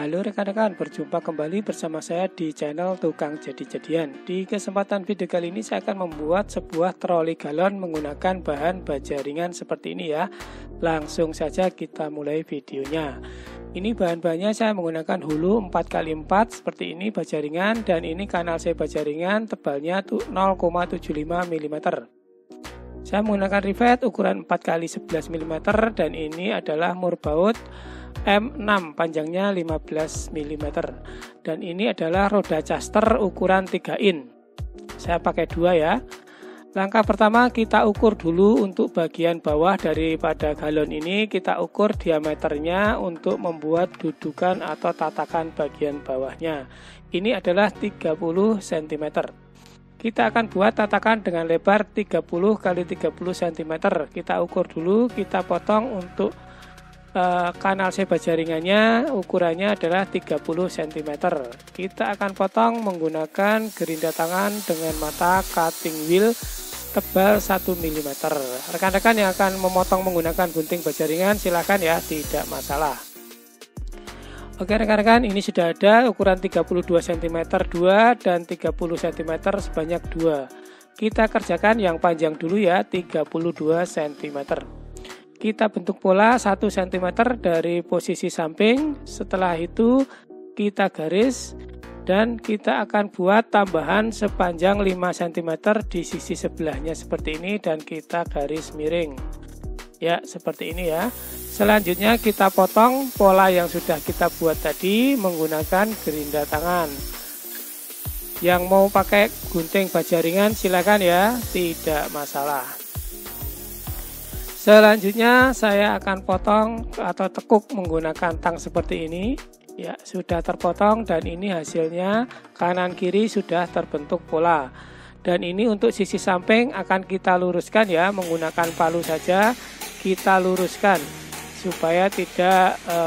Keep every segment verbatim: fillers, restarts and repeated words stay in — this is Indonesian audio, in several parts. Halo rekan-rekan, berjumpa kembali bersama saya di channel Tukang Jadi-Jadian. Di kesempatan video kali ini saya akan membuat sebuah troli galon menggunakan bahan baja ringan seperti ini ya. Langsung saja kita mulai videonya. Ini bahan-bahannya saya menggunakan hulu empat kali empat seperti ini baja ringan. Dan ini kanal C baja ringan, tebalnya nol koma tujuh lima milimeter. Saya menggunakan rivet ukuran empat kali sebelas milimeter dan ini adalah murbaut M enam panjangnya lima belas milimeter dan ini adalah roda caster ukuran tiga in. Saya pakai dua ya. Langkah pertama kita ukur dulu untuk bagian bawah daripada galon ini, kita ukur diameternya untuk membuat dudukan atau tatakan bagian bawahnya. Ini adalah tiga puluh sentimeter. Kita akan buat tatakan dengan lebar tiga puluh kali tiga puluh sentimeter. Kita ukur dulu, kita potong untuk e, kanal C baja ringannya ukurannya adalah tiga puluh sentimeter. Kita akan potong menggunakan gerinda tangan dengan mata cutting wheel tebal satu milimeter. Rekan-rekan yang akan memotong menggunakan gunting baja ringan silahkan ya, tidak masalah. Oke rekan-rekan, ini sudah ada ukuran tiga puluh dua sentimeter dua dan tiga puluh sentimeter sebanyak dua. Kita kerjakan yang panjang dulu ya, tiga puluh dua sentimeter. Kita bentuk pola satu sentimeter dari posisi samping. Setelah itu kita garis dan kita akan buat tambahan sepanjang lima sentimeter di sisi sebelahnya seperti ini dan kita garis miring. Ya, seperti ini ya. Selanjutnya kita potong pola yang sudah kita buat tadi menggunakan gerinda tangan. Yang mau pakai gunting baja ringan silakan ya, tidak masalah. Selanjutnya saya akan potong atau tekuk menggunakan tang seperti ini. Ya, sudah terpotong dan ini hasilnya kanan kiri sudah terbentuk pola. Dan ini untuk sisi samping akan kita luruskan ya, menggunakan palu saja kita luruskan supaya tidak e,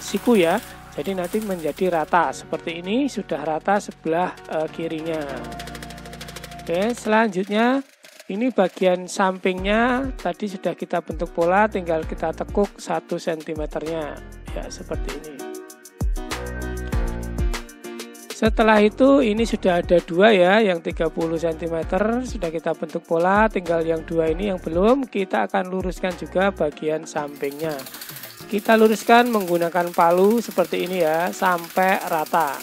siku ya, jadi nanti menjadi rata seperti ini, sudah rata sebelah e, kirinya. Oke, selanjutnya ini bagian sampingnya tadi sudah kita bentuk pola, tinggal kita tekuk satu sentimeter nya ya, seperti ini. Setelah itu ini sudah ada dua ya, yang tiga puluh sentimeter sudah kita bentuk pola, tinggal yang dua ini yang belum, kita akan luruskan juga bagian sampingnya. Kita luruskan menggunakan palu seperti ini ya, sampai rata.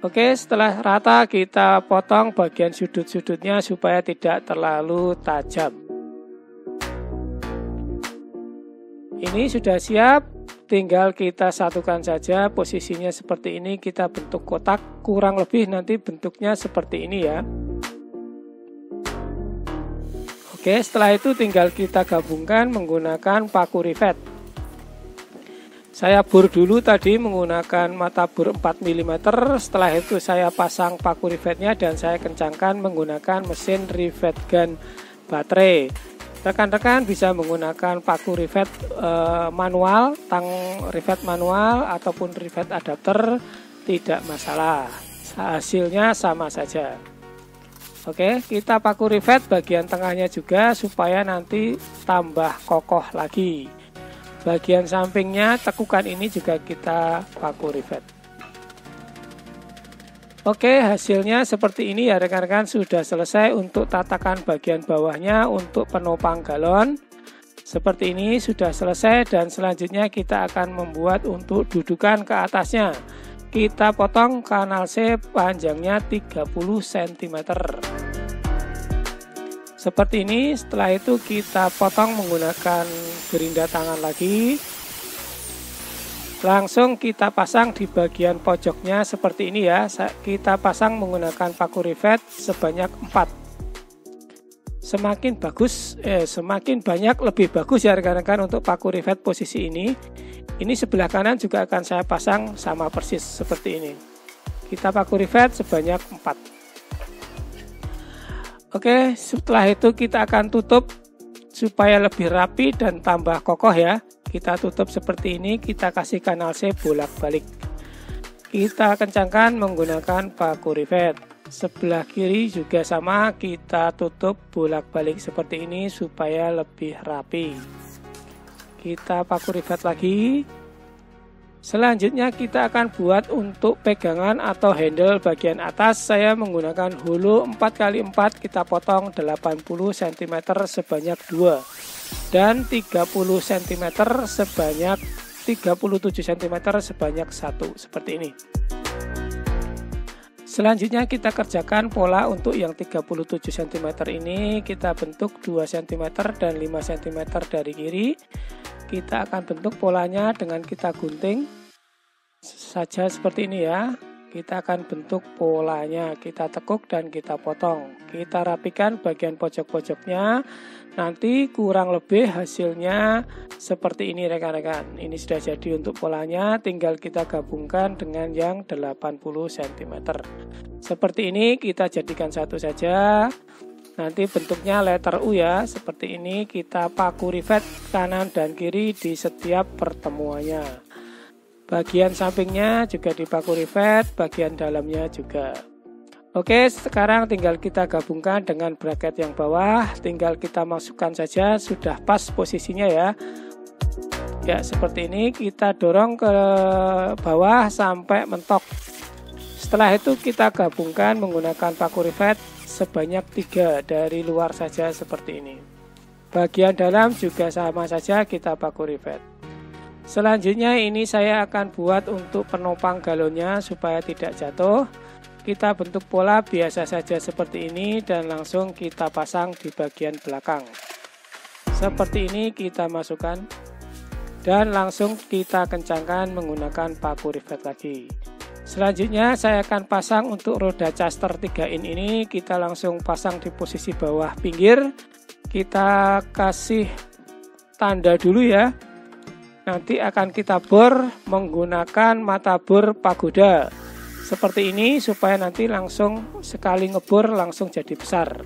Oke, setelah rata kita potong bagian sudut-sudutnya supaya tidak terlalu tajam. Ini sudah siap. Tinggal kita satukan saja, posisinya seperti ini, kita bentuk kotak, kurang lebih nanti bentuknya seperti ini ya. Oke, setelah itu tinggal kita gabungkan menggunakan paku rivet. Saya bor dulu tadi menggunakan mata bor empat milimeter, setelah itu saya pasang paku rivetnya dan saya kencangkan menggunakan mesin rivet gun baterai. Rekan-rekan bisa menggunakan paku rivet e, manual, tang rivet manual ataupun rivet adapter, tidak masalah, hasilnya sama saja. Oke, kita paku rivet bagian tengahnya juga supaya nanti tambah kokoh lagi. Bagian sampingnya tekukan ini juga kita paku rivet. Oke, hasilnya seperti ini ya rekan-rekan, sudah selesai untuk tatakan bagian bawahnya untuk penopang galon. Seperti ini sudah selesai dan selanjutnya kita akan membuat untuk dudukan ke atasnya. Kita potong kanal C panjangnya tiga puluh sentimeter. Seperti ini, setelah itu kita potong menggunakan gerinda tangan lagi. Langsung kita pasang di bagian pojoknya seperti ini ya, kita pasang menggunakan paku rivet sebanyak empat. Semakin bagus, eh, semakin banyak lebih bagus ya rekan-rekan untuk paku rivet posisi ini. Ini sebelah kanan juga akan saya pasang sama persis seperti ini. Kita paku rivet sebanyak empat. Oke, setelah itu kita akan tutup supaya lebih rapi dan tambah kokoh ya. Kita tutup seperti ini, kita kasih kanal C bolak-balik. Kita kencangkan menggunakan paku rivet. Sebelah kiri juga sama, kita tutup bolak-balik seperti ini supaya lebih rapi. Kita paku rivet lagi. Selanjutnya kita akan buat untuk pegangan atau handle bagian atas. Saya menggunakan hulu empat kali empat, kita potong delapan puluh sentimeter sebanyak dua dan tiga puluh sentimeter sebanyak tiga puluh tujuh sentimeter sebanyak satu, seperti ini. Selanjutnya kita kerjakan pola untuk yang tiga puluh tujuh sentimeter ini, kita bentuk dua sentimeter dan lima sentimeter dari kiri. Kita akan bentuk polanya dengan kita gunting saja seperti ini ya. Kita akan bentuk polanya, kita tekuk dan kita potong. Kita rapikan bagian pojok-pojoknya. Nanti kurang lebih hasilnya seperti ini rekan-rekan. Ini sudah jadi untuk polanya, tinggal kita gabungkan dengan yang delapan puluh sentimeter. Seperti ini kita jadikan satu saja. Nanti bentuknya letter U ya, seperti ini. Kita paku rivet kanan dan kiri di setiap pertemuannya. Bagian sampingnya juga dipaku rivet, bagian dalamnya juga. Oke, sekarang tinggal kita gabungkan dengan bracket yang bawah. Tinggal kita masukkan saja, sudah pas posisinya ya. Ya, seperti ini. Kita dorong ke bawah sampai mentok. Setelah itu kita gabungkan menggunakan paku rivet sebanyak tiga dari luar saja seperti ini. Bagian dalam juga sama saja, kita paku rivet. Selanjutnya ini saya akan buat untuk penopang galonnya supaya tidak jatuh. Kita bentuk pola biasa saja seperti ini dan langsung kita pasang di bagian belakang. Seperti ini kita masukkan dan langsung kita kencangkan menggunakan paku rivet lagi. Selanjutnya saya akan pasang untuk roda caster tiga in ini. Kita langsung pasang di posisi bawah pinggir. Kita kasih tanda dulu ya. Nanti akan kita bor menggunakan mata bor pagoda. Seperti ini supaya nanti langsung sekali ngebor langsung jadi besar.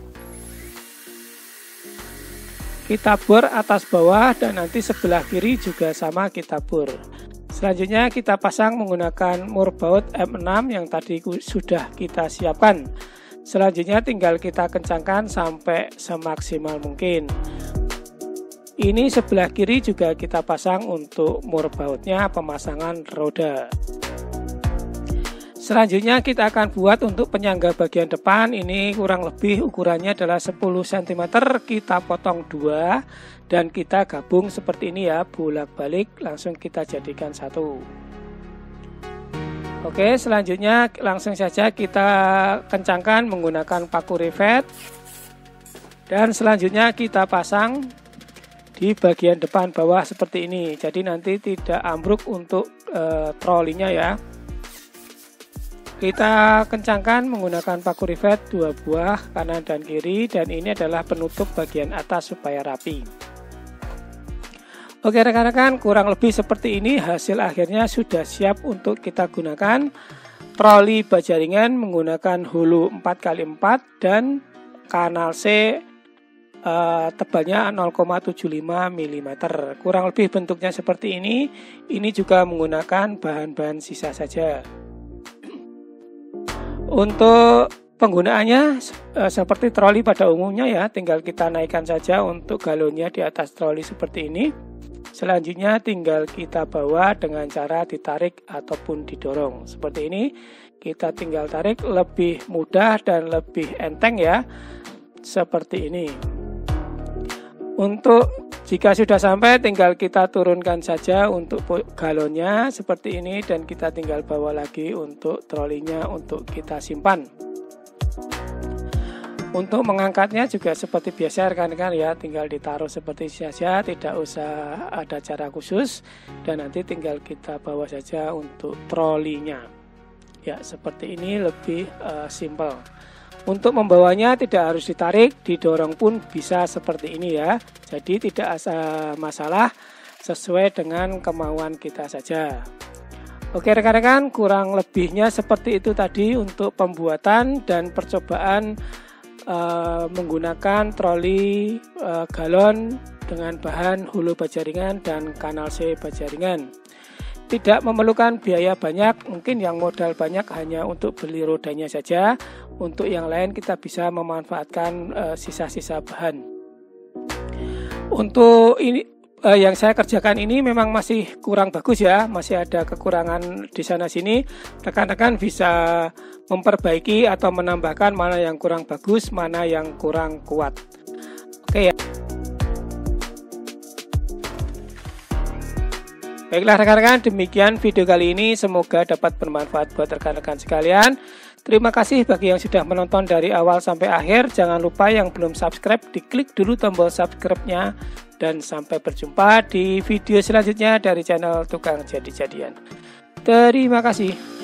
Kita bor atas bawah dan nanti sebelah kiri juga sama kita bor. Selanjutnya kita pasang menggunakan murbaut M enam yang tadi sudah kita siapkan. Selanjutnya tinggal kita kencangkan sampai semaksimal mungkin. Ini sebelah kiri juga kita pasang untuk murbautnya pemasangan roda. Selanjutnya kita akan buat untuk penyangga bagian depan. Ini kurang lebih ukurannya adalah sepuluh sentimeter. Kita potong dua dan kita gabung seperti ini ya, bolak-balik langsung kita jadikan satu. Oke, selanjutnya langsung saja kita kencangkan menggunakan paku rivet dan selanjutnya kita pasang di bagian depan bawah seperti ini, jadi nanti tidak ambruk untuk e, trolinya ya. Kita kencangkan menggunakan paku rivet dua buah kanan dan kiri dan ini adalah penutup bagian atas supaya rapi. Oke rekan-rekan, kurang lebih seperti ini hasil akhirnya sudah siap untuk kita gunakan. Troli bajaringan menggunakan hulu empat kali empat dan kanal C eh, tebalnya nol koma tujuh lima milimeter. Kurang lebih bentuknya seperti ini. Ini juga menggunakan bahan-bahan sisa saja. Untuk penggunaannya eh, seperti troli pada umumnya ya, tinggal kita naikkan saja untuk galonnya di atas troli seperti ini. Selanjutnya tinggal kita bawa dengan cara ditarik ataupun didorong. Seperti ini, kita tinggal tarik, lebih mudah dan lebih enteng ya. Seperti ini. Untuk jika sudah sampai tinggal kita turunkan saja untuk galonnya seperti ini dan kita tinggal bawa lagi untuk trolinya untuk kita simpan. Untuk mengangkatnya juga seperti biasa rekan-rekan ya, tinggal ditaruh seperti saja, tidak usah ada cara khusus dan nanti tinggal kita bawa saja untuk trolinya. Ya, seperti ini lebih uh, simpel. Untuk membawanya tidak harus ditarik, didorong pun bisa seperti ini ya. Jadi tidak ada masalah, sesuai dengan kemauan kita saja. Oke rekan-rekan, kurang lebihnya seperti itu tadi untuk pembuatan dan percobaan Uh, menggunakan troli uh, galon dengan bahan hulu bajaringan dan kanal C bajaringan. Tidak memerlukan biaya banyak, mungkin yang modal banyak hanya untuk beli rodanya saja. Untuk yang lain kita bisa memanfaatkan sisa-sisa uh, bahan. Untuk ini eh, yang saya kerjakan ini memang masih kurang bagus ya, masih ada kekurangan di sana sini. Rekan-rekan bisa memperbaiki atau menambahkan mana yang kurang bagus, mana yang kurang kuat. Oke ya. Baiklah rekan-rekan, demikian video kali ini, semoga dapat bermanfaat buat rekan-rekan sekalian. Terima kasih bagi yang sudah menonton dari awal sampai akhir. Jangan lupa yang belum subscribe, diklik dulu tombol subscribe-nya. Dan sampai berjumpa di video selanjutnya dari channel Tukang Jadi-Jadian. Terima kasih.